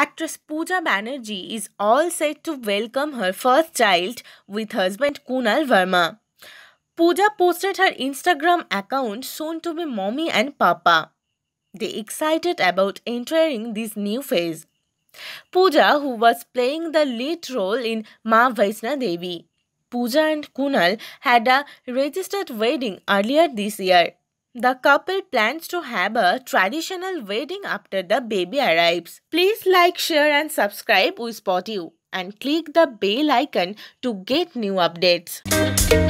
Actress Pooja Banerjee is all set to welcome her first child with husband Kunal Verma. Pooja posted her Instagram account soon to be mommy and papa. They excited about entering this new phase. Pooja, who was playing the lead role in Maa Vaishnavi Devi. Pooja and Kunal had a registered wedding earlier this year. The couple plans to have a traditional wedding after the baby arrives. Please like, share and subscribe We Spot You and click the bell icon to get new updates.